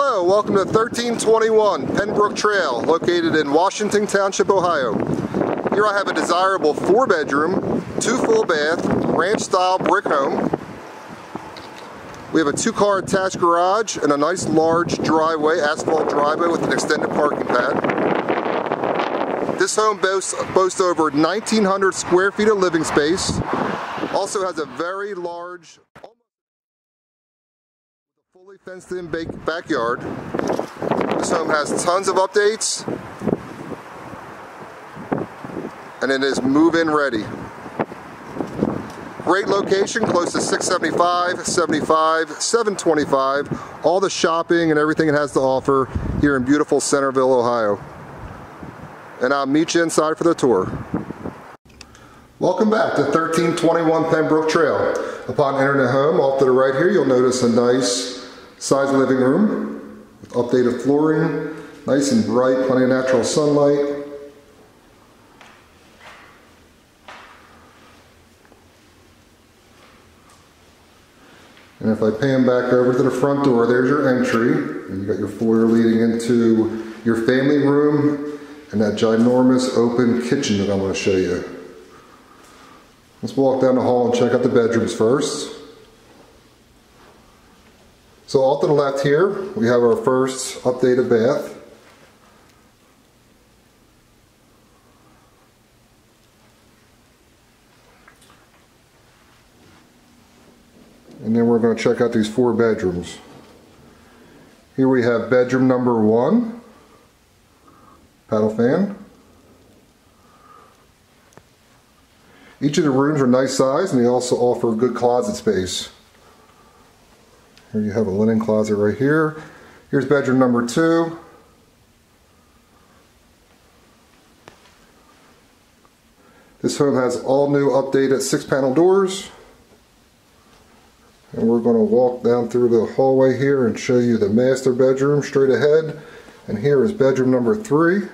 Hello, welcome to 1321 Penbrooke Trail, located in Washington Township, Ohio. Here I have a desirable 4-bedroom, 2 full bath, ranch-style brick home. We have a 2-car attached garage and a nice large driveway, asphalt driveway with an extended parking pad. This home boasts over 1,900 square feet of living space. Also has a very large, fully fenced-in backyard. This home has tons of updates, and it is move-in ready. Great location, close to 675, 75, 725, all the shopping and everything it has to offer here in beautiful Centerville, Ohio. And I'll meet you inside for the tour. Welcome back to 1321 Penbrooke Trail. Upon entering the home, off to the right here, you'll notice a nice sized living room with updated flooring, nice and bright, plenty of natural sunlight. And if I pan back over to the front door, there's your entry. And you got your foyer leading into your family room and that ginormous open kitchen that I'm going to show you. Let's walk down the hall and check out the bedrooms first. So off to the left here, we have our first updated bath. And then we're going to check out these 4 bedrooms. Here we have bedroom number 1, paddle fan. Each of the rooms are nice size, and they also offer good closet space. Here you have a linen closet right here. Here's bedroom number 2. This home has all new updated 6-panel doors. And we're going to walk down through the hallway here and show you the master bedroom straight ahead. And here is bedroom number 3.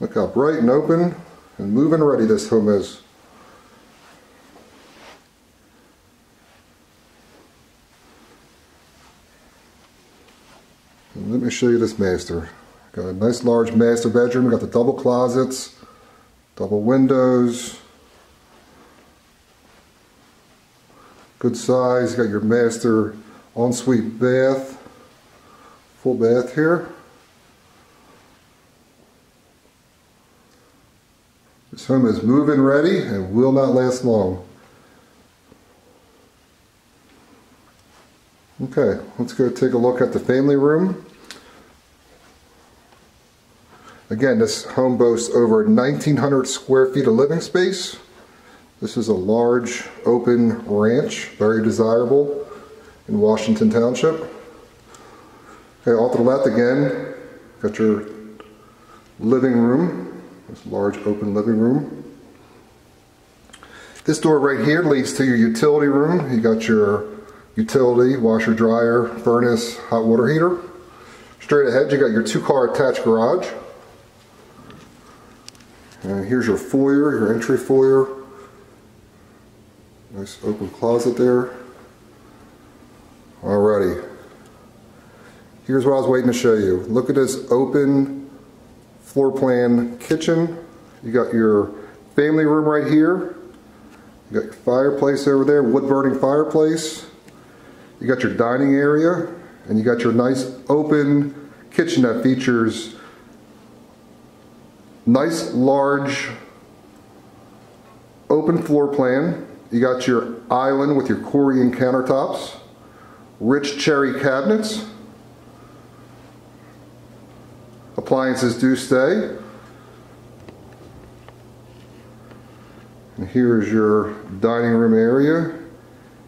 Look how bright and open and move-in ready this home is. And let me show you this master. Got a nice large master bedroom. Got the double closets, double windows. Good size. Got your master ensuite bath, full bath here. This home is move-in ready and will not last long. Okay, let's go take a look at the family room. Again, this home boasts over 1,900 square feet of living space. This is a large open ranch, very desirable in Washington Township. Okay, off to the left again, got your living room. This large open living room. This door right here leads to your utility room. You got your utility, washer, dryer, furnace, hot water heater. Straight ahead, you got your 2-car attached garage. And here's your foyer, your entry foyer. Nice open closet there. Alrighty. Here's what I was waiting to show you. Look at this open floor plan kitchen. You got your family room right here. You got your fireplace over there, wood burning fireplace. You got your dining area, and you got your nice open kitchen that features nice large open floor plan. You got your island with your Corian countertops, rich cherry cabinets. Appliances do stay. And here's your dining room area.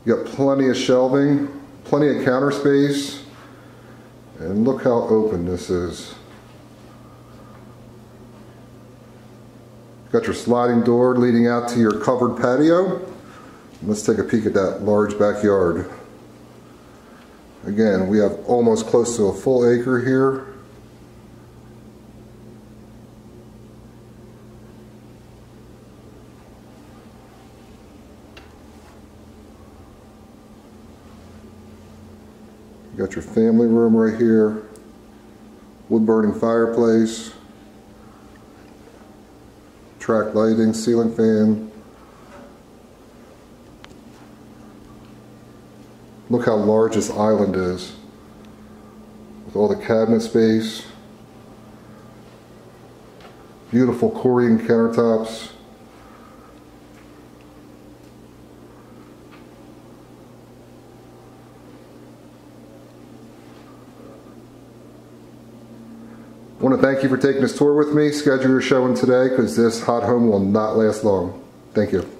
You got plenty of shelving, plenty of counter space, and look how open this is. Got your sliding door leading out to your covered patio. And let's take a peek at that large backyard. Again, we have almost close to a full acre here. You got your family room right here, wood burning fireplace, track lighting, ceiling fan. Look how large this island is with all the cabinet space. Beautiful Corian countertops. I want to thank you for taking this tour with me. Schedule your showing today because this hot home will not last long. Thank you.